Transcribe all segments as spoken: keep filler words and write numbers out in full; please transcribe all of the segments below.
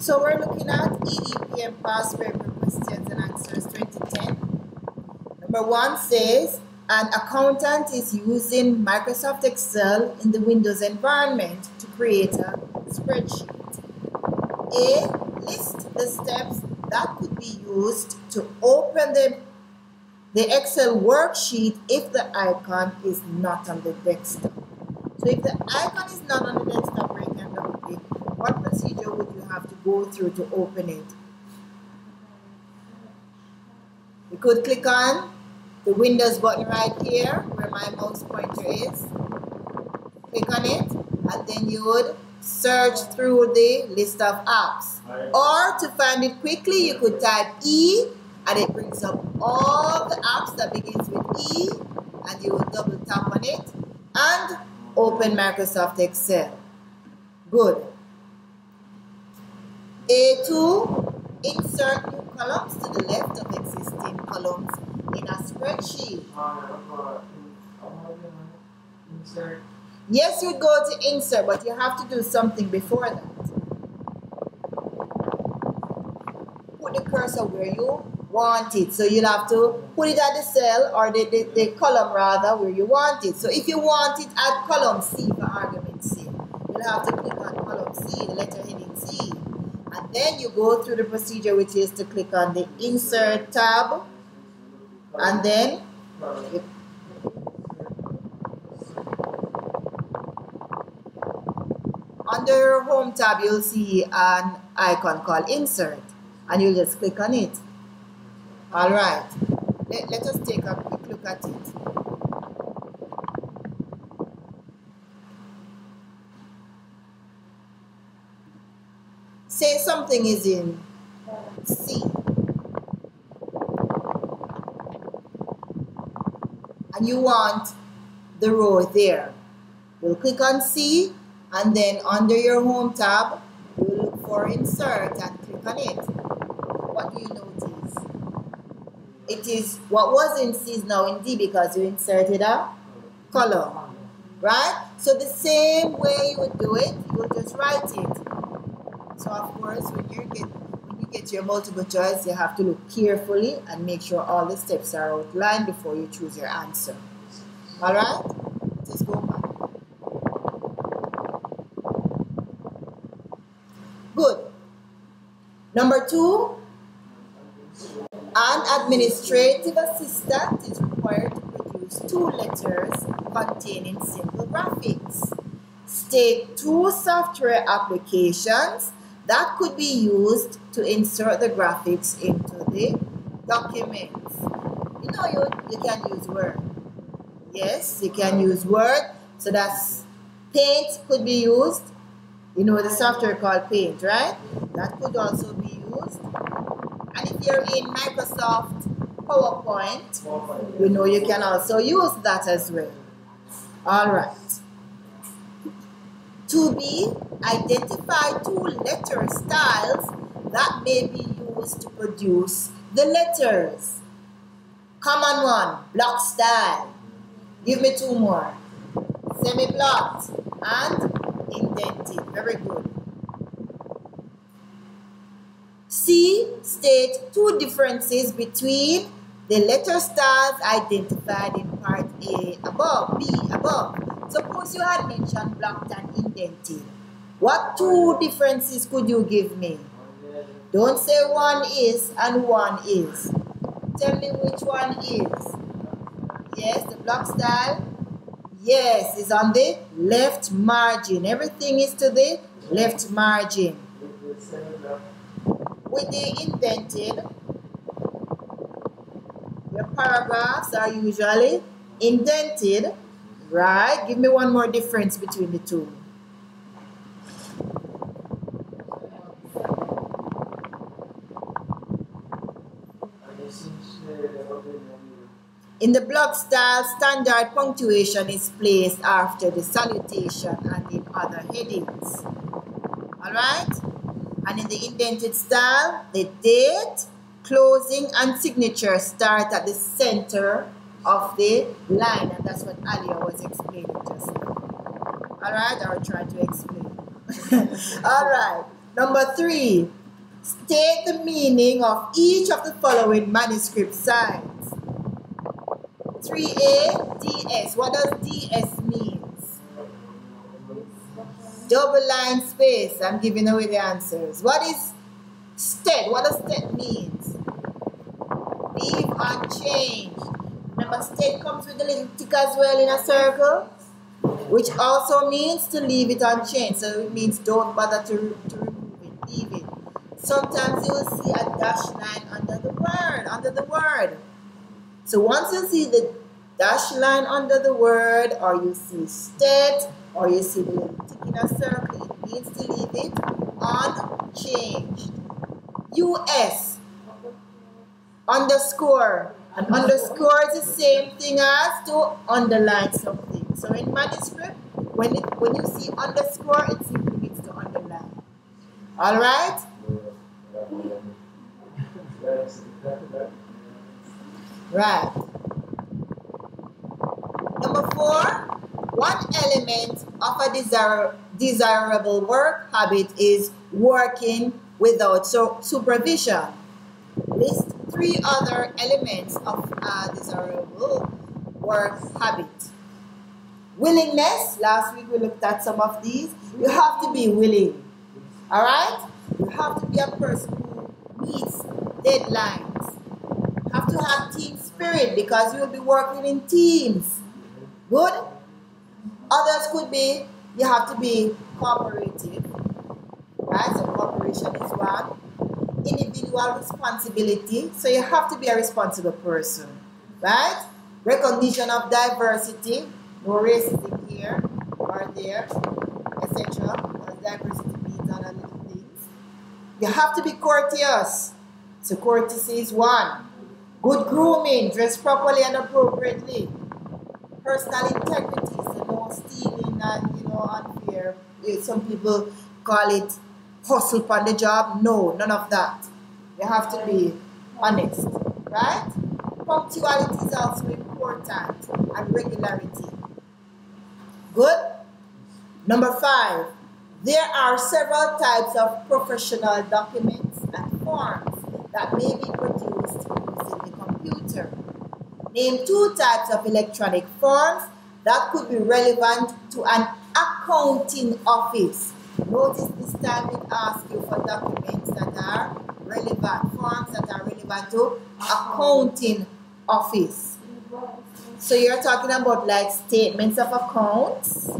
So we're looking at E D P M past paper questions and answers twenty ten. Number one says, an accountant is using Microsoft Excel in the Windows environment to create a spreadsheet. A, list the steps that could be used to open the, the Excel worksheet if the icon is not on the desktop. So if the icon is not on the desktop right now, what procedure would you have to go through to open it? You could click on the Windows button right here where my mouse pointer is. Click on it and then you would search through the list of apps. Or to find it quickly, you could type E and it brings up all the apps that begins with E, and you would double tap on it and open Microsoft Excel. Good. A two, insert new columns to the left of existing columns in a spreadsheet. Insert. Yes, you go to insert, but you have to do something before that. Put the cursor where you want it. So you'll have to put it at the cell, or the, the, the column rather, where you want it. So if you want it at column C, for argument's sake, you'll have to click on column C, the letter heading C. And then you go through the procedure, which is to click on the Insert tab, and then you, under your Home tab, you'll see an icon called Insert, and you'll just click on it. All right, let, let us take a quick look at it. Say something is in C and you want the row there. You'll click on C and then under your Home tab, you'll look for Insert and click on it. What do you notice? It is what was in C is now in D because you inserted a column, right? So the same way you would do it, you would just write it. So of course, when you get when you get your multiple choice, you have to look carefully and make sure all the steps are outlined before you choose your answer. All right, just go back. Good. Number two, an administrative assistant is required to produce two letters containing simple graphics. State two software applications that could be used to insert the graphics into the documents. You know, you, you can use Word. Yes, you can use Word. So that's Paint could be used. You know the software called Paint, right? That could also be used. And if you're in Microsoft PowerPoint, you know you can also use that as well. All right. two B, identify two letter styles that may be used to produce the letters. Common one, block style. Give me two more. Semi-blocked and indented. Very good. C, state two differences between the letter styles identified in part A above, B above. Suppose you had mentioned blocked and indented. What two differences could you give me? Don't say one is and one is. Tell me which one is. Yes, the block style. Yes, is on the left margin. Everything is to the left margin. With the indented, your paragraphs are usually indented. Right, give me one more difference between the two. In the block style, standard punctuation is placed after the salutation and in other headings. All right, and in the indented style, the date, closing, and signature start at the center of the line, and that's what Alia was explaining just now. All right, I'll try to explain. All right, Number three, state the meaning of each of the following manuscript signs. three A, D S. What does D S mean? Double line space. I'm giving away the answers. What is stead? What does stead mean? Leave unchanged. Remember, stead comes with a little tick as well in a circle, which also means to leave it unchanged. So it means don't bother to, to remove it, leave it. Sometimes you will see a dash line under the word, under the word. So once you see the dash line under the word, or you see stead, or you see the little tick in a circle, it means to leave it unchanged. U S. Underscore. An underscore is the same thing as to underline something. So in manuscript, when it, when you see underscore, it simply means to underline. All right? Right. Number four. One element of a desire, desirable work habit is working without so, supervision. List three other elements of a desirable work habit. Willingness. Last week we looked at some of these. You have to be willing. All right? You have to be a person who meets deadlines. You have to have team spirit because you will be working in teams. Good? Others could be, you have to be cooperative, right? So cooperation is one. Individual responsibility, so you have to be a responsible person, right? Recognition of diversity, no racism here or there, et cetera. Because diversity means other little things. You have to be courteous, so courtesy is one. Good grooming, dress properly and appropriately. Personal integrity, so no stealing and, you know, unfair. Some people call it hustle on the job. No, none of that. You have to be honest, right? Punctuality is also important, and regularity. Good? Number five, there are several types of professional documents and forms that may be produced using the computer. Name two types of electronic forms that could be relevant to an accounting office. Notice this time it asks you for documents that are relevant, forms that are relevant to accounting office. So you're talking about like statements of accounts,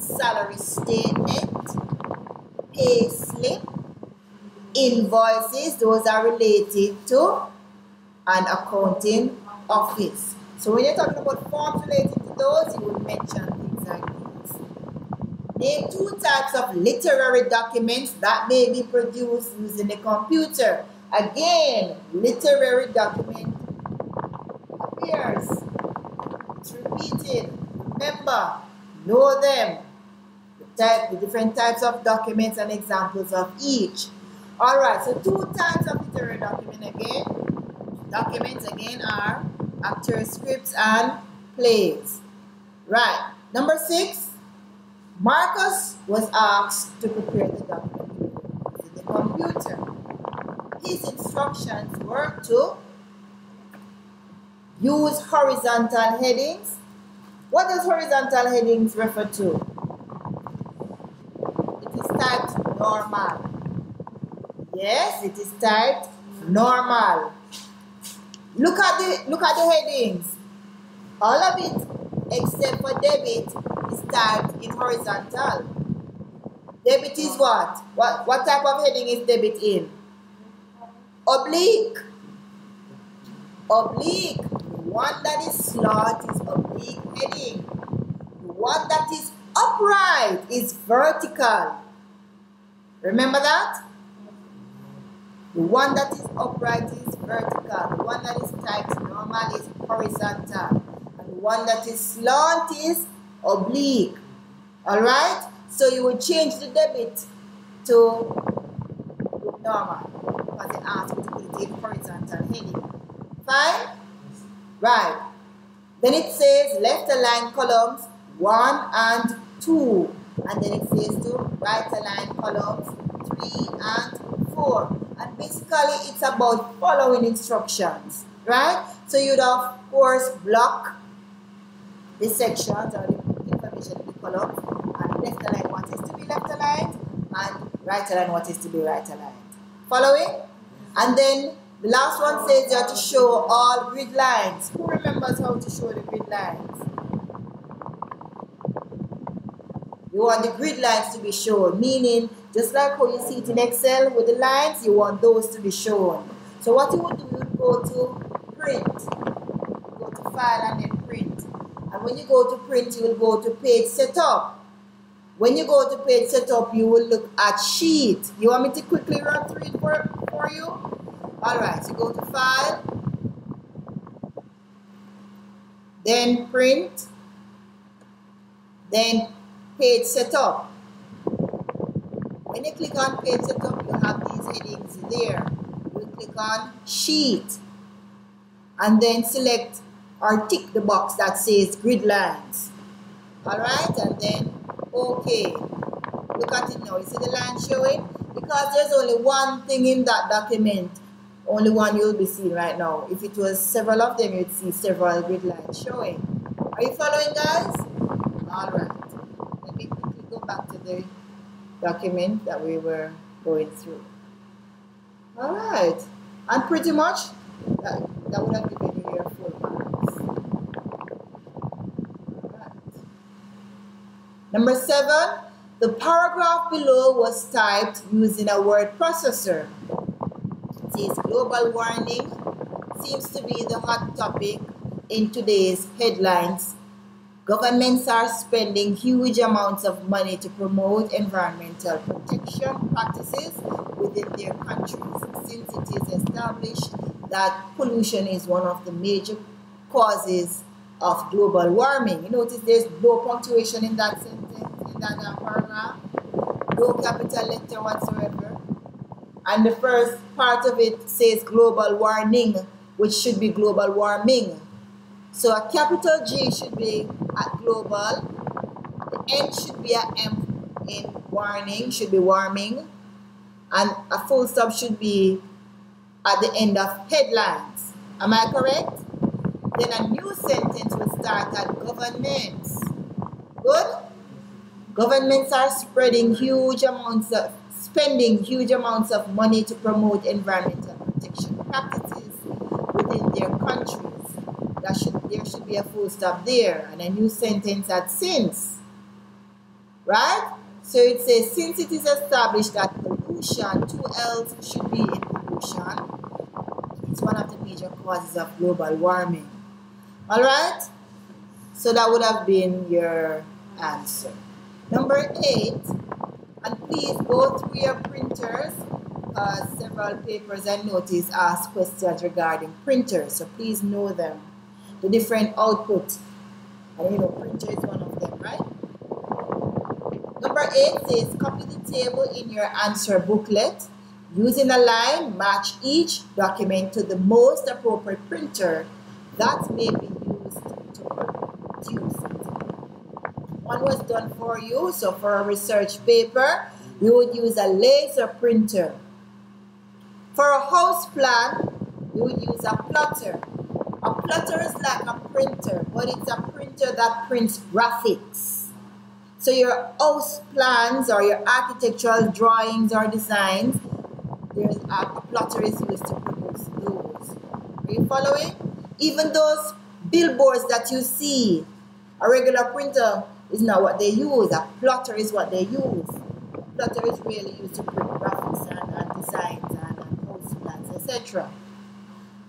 salary statement, pay slip, invoices. Those are related to an accounting office. So when you're talking about forms related to those, you would mention things like these. Name two types of literary documents that may be produced using a computer. Again, literary document appears. It's repeated. Remember, know them. The, type, the different types of documents and examples of each. Alright, so two types of literary document again. Documents again are actor scripts and plays. Right. Number six, Marcus was asked to prepare the document with the computer. His instructions were to use horizontal headings. What does horizontal headings refer to? It is typed normal. Yes, it is typed normal. Look at the look at the headings. All of it except for debit is typed in horizontal. Debit is what? What what type of heading is debit in? Oblique. Oblique. The one that is slot is oblique heading. The one that is upright is vertical. Remember that? The one that is upright is vertical. The one that is typed normal is horizontal. And the one that is slant is oblique. Alright? So you will change the debit to normal. Because they ask you to put it in horizontal heading. Fine? Right. Then it says left align columns one and two. And then it says to right align columns three. three and four. And basically it's about following instructions, right? So you'd of course block the sections or the information in the column, and left aligned what is to be left aligned and right aligned what is to be right aligned. Following? And then the last one says you have to show all grid lines. Who remembers how to show the grid lines? You want the grid lines to be shown, meaning just like how you see it in Excel with the lines, you want those to be shown. So what you would do, you would go to print, go to file and then print. And when you go to print, you will go to page setup. When you go to page setup, you will look at sheet. You want me to quickly run through it for, for you? All right, so go to file, then print, then page setup. When you click on page setup, you have these headings there. You click on sheet and then select or tick the box that says grid lines. All right, and then okay. Look at it now. You see the line showing? Because there's only one thing in that document. Only one you'll be seeing right now. If it was several of them, you'd see several grid lines showing. Are you following, guys? All right. Back to the document that we were going through. All right, and pretty much that, that would have given you your full marks. All right. Number seven, the paragraph below was typed using a word processor. It says global warming seems to be the hot topic in today's headlines. Governments are spending huge amounts of money to promote environmental protection practices within their countries, since it is established that pollution is one of the major causes of global warming. You notice there's no punctuation in that sentence, in that paragraph, no capital letter whatsoever. And the first part of it says global warning, which should be global warming. So a capital G should be at global, the N should be at M in warning, should be warming, and a full stop should be at the end of headlines. Am I correct? Then a new sentence will start at governments. Good? Governments are spreading huge amounts of, spending huge amounts of money to promote environmental protection practices within their country. That should, there should be a full stop there and a new sentence at since, right? So it says, since it is established that pollution, two L's should be in pollution, it's one of the major causes of global warming. All right? So that would have been your answer. Number eight, and please go through your printers. Uh, several papers I noticed ask questions regarding printers, so please know them. The different outputs. And you know, printer is one of them, right? Number eight says copy the table in your answer booklet. Using a line, match each document to the most appropriate printer that may be used to produce it. One was done for you, so for a research paper, you would use a laser printer. For a house plan, you would use a plotter. A plotter is like a printer, but it's a printer that prints graphics. So your house plans or your architectural drawings or designs, there's a, a plotter is used to produce those. Are you following? Even those billboards that you see, a regular printer is not what they use. A plotter is what they use. A plotter is really used to print graphics and, and designs and, and house plans, et cetera.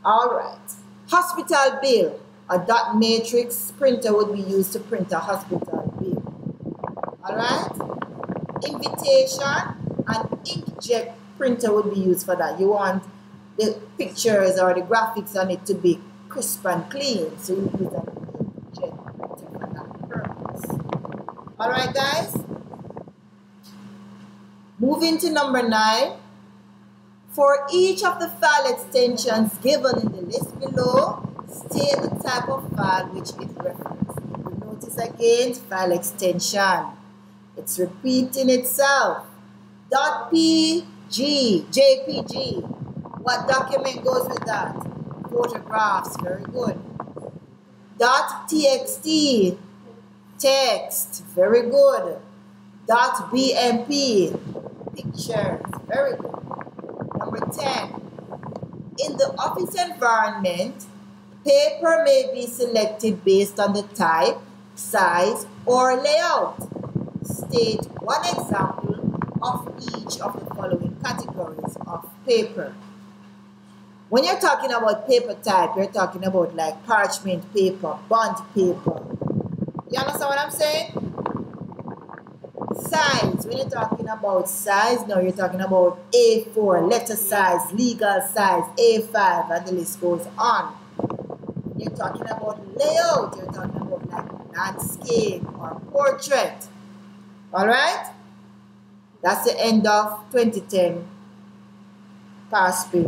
All right. Hospital bill. A dot matrix printer would be used to print a hospital bill. Alright? Invitation. An inkjet printer would be used for that. You want the pictures or the graphics on it to be crisp and clean. So you use an inkjet printer for that purpose. Alright, guys? Moving to number nine. For each of the file extensions given in the list below, state the type of file which it references. You notice again, file extension. It's repeating itself. P G, J P G. What document goes with that? Photographs, very good. .txt, text, very good. .bmp, pictures, very good. Number ten, in the office environment, paper may be selected based on the type, size, or layout. State one example of each of the following categories of paper. When you're talking about paper type, you're talking about like parchment paper, bond paper. You understand what I'm saying? Size, when you're talking about size, now you're talking about A four, letter size, legal size, A five, and the list goes on. You're talking about layout, you're talking about like landscape or portrait. Alright? That's the end of twenty ten past paper.